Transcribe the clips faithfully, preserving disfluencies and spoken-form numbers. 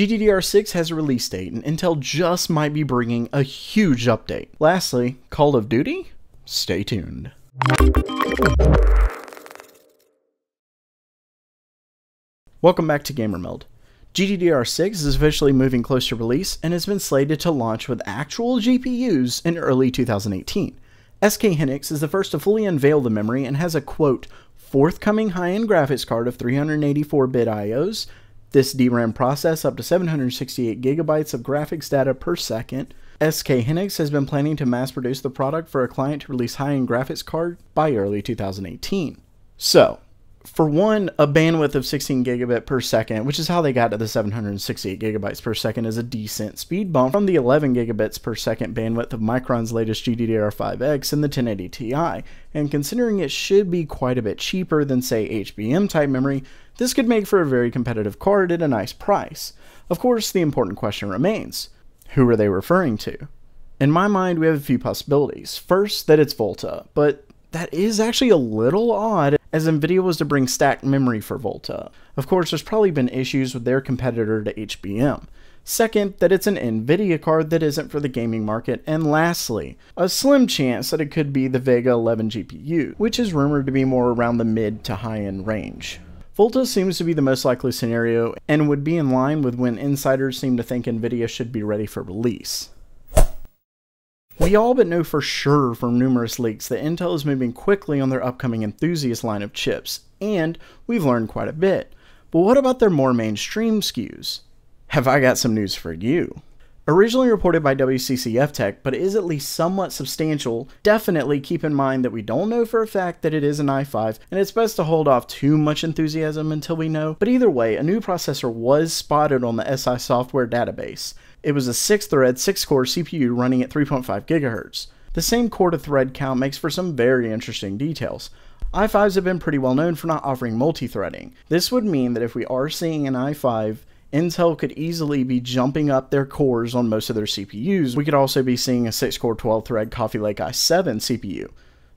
G D D R six has a release date, and Intel just might be bringing a huge update. Lastly, Call of Duty? Stay tuned. Welcome back to Gamer Meld. G D D R six is officially moving close to release and has been slated to launch with actual G P Us in early two thousand eighteen. S K Hynix is the first to fully unveil the memory and has a quote, forthcoming high-end graphics card of three hundred eighty-four bit I Os, this D RAM process up to seven hundred sixty-eight gigabytes of graphics data per second. S K Hynix has been planning to mass produce the product for a client to release high-end graphics card by early two thousand eighteen. So, for one, a bandwidth of sixteen gigabit per second, which is how they got to the seven hundred sixty-eight gigabytes per second, is a decent speed bump from the eleven gigabits per second bandwidth of Micron's latest G D D R five X and the ten eighty Ti, and considering it should be quite a bit cheaper than, say, H B M type memory, this could make for a very competitive card at a nice price. Of course, the important question remains, who are they referring to? In my mind, we have a few possibilities. First, that it's Volta, but that is actually a little odd, as NVIDIA was to bring stacked memory for Volta. Of course, there's probably been issues with their competitor to H B M. Second, that it's an NVIDIA card that isn't for the gaming market. And lastly, a slim chance that it could be the Vega eleven G P U, which is rumored to be more around the mid to high-end range. Volta seems to be the most likely scenario and would be in line with when insiders seem to think NVIDIA should be ready for release. We all but know for sure from numerous leaks that Intel is moving quickly on their upcoming enthusiast line of chips, and we've learned quite a bit. But what about their more mainstream S K Us? Have I got some news for you. Originally reported by W C C F Tech, but it is at least somewhat substantial, definitely keep in mind that we don't know for a fact that it is an i five, and it's best to hold off too much enthusiasm until we know, but either way, a new processor was spotted on the S I software database. It was a six thread, six core C P U running at three point five gigahertz. The same core-to-thread count makes for some very interesting details. i fives have been pretty well known for not offering multi-threading. This would mean that if we are seeing an i five, Intel could easily be jumping up their cores on most of their C P Us. We could also be seeing a six core, twelve thread Coffee Lake i seven C P U.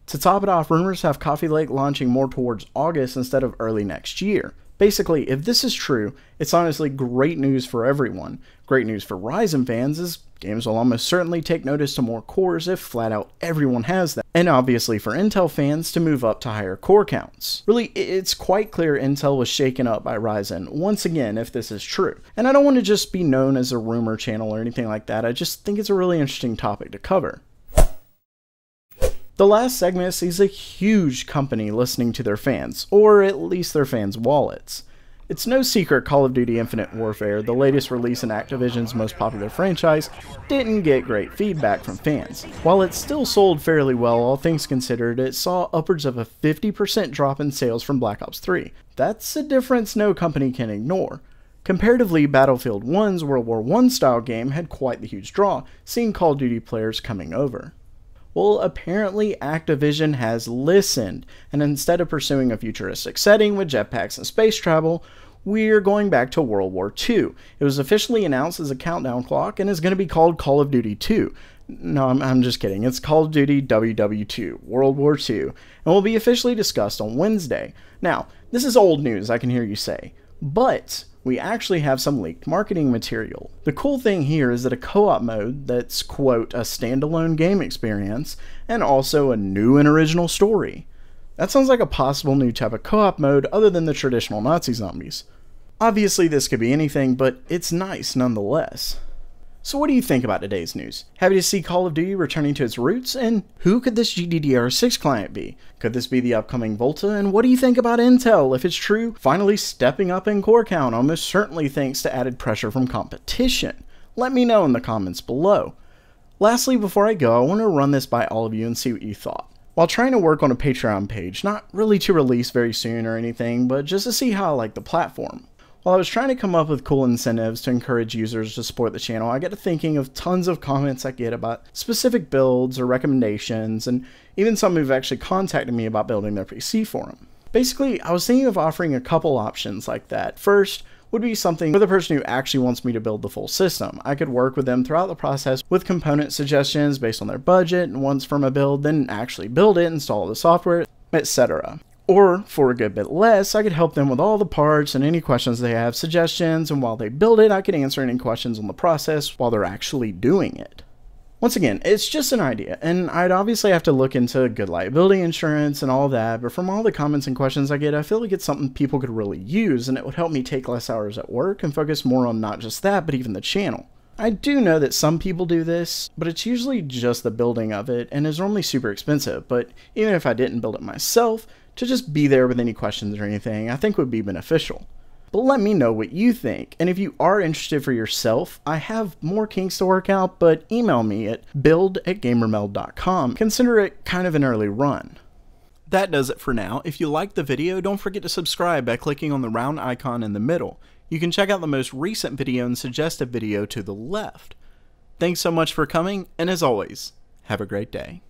To top it off, rumors have Coffee Lake launching more towards August instead of early next year. Basically, if this is true, it's honestly great news for everyone. Great news for Ryzen fans is games will almost certainly take notice to more cores if flat out everyone has them. And obviously for Intel fans to move up to higher core counts. Really, it's quite clear Intel was shaken up by Ryzen, once again, if this is true. And I don't want to just be known as a rumor channel or anything like that, I just think it's a really interesting topic to cover. The last segment sees a huge company listening to their fans, or at least their fans' wallets. It's no secret Call of Duty Infinite Warfare, the latest release in Activision's most popular franchise, didn't get great feedback from fans. While it still sold fairly well, all things considered, it saw upwards of a fifty percent drop in sales from Black Ops three. That's a difference no company can ignore. Comparatively, Battlefield one's World War One style game had quite the huge draw, seeing Call of Duty players coming over. Well, apparently Activision has listened, and instead of pursuing a futuristic setting with jetpacks and space travel, we're going back to World War Two. It was officially announced as a countdown clock and is going to be called Call of Duty two. No, I'm, I'm just kidding. It's Call of Duty W W two, World War Two, and will be officially discussed on Wednesday. Now, this is old news, I can hear you say, but we actually have some leaked marketing material. The cool thing here is that a co-op mode that's, quote, a standalone game experience, and also a new and original story. That sounds like a possible new type of co-op mode other than the traditional Nazi zombies. Obviously this could be anything, but it's nice nonetheless. So what do you think about today's news? Happy to see Call of Duty returning to its roots? And who could this G D D R six client be? Could this be the upcoming Volta? And what do you think about Intel, if it's true? Finally stepping up in core count, almost certainly thanks to added pressure from competition. Let me know in the comments below. Lastly, before I go, I want to run this by all of you and see what you thought. While trying to work on a Patreon page, not really to release very soon or anything, but just to see how I like the platform. While I was trying to come up with cool incentives to encourage users to support the channel, I got to thinking of tons of comments I get about specific builds or recommendations, and even some who've actually contacted me about building their P C for them. Basically, I was thinking of offering a couple options like that. First would be something for the person who actually wants me to build the full system. I could work with them throughout the process with component suggestions based on their budget, and once from a build, then actually build it, install the software, et cetera. Or, for a good bit less, I could help them with all the parts and any questions they have, suggestions, and while they build it, I could answer any questions on the process while they're actually doing it. Once again, it's just an idea, and I'd obviously have to look into good liability insurance and all that, but from all the comments and questions I get, I feel like it's something people could really use, and it would help me take less hours at work and focus more on not just that, but even the channel. I do know that some people do this, but it's usually just the building of it, and is normally super expensive, but even if I didn't build it myself, to just be there with any questions or anything, I think would be beneficial. But let me know what you think, and if you are interested for yourself, I have more kinks to work out, but email me at build at gamer meld dot com. Consider it kind of an early run. That does it for now. If you liked the video, don't forget to subscribe by clicking on the round icon in the middle. You can check out the most recent video and suggested video to the left. Thanks so much for coming, and as always, have a great day.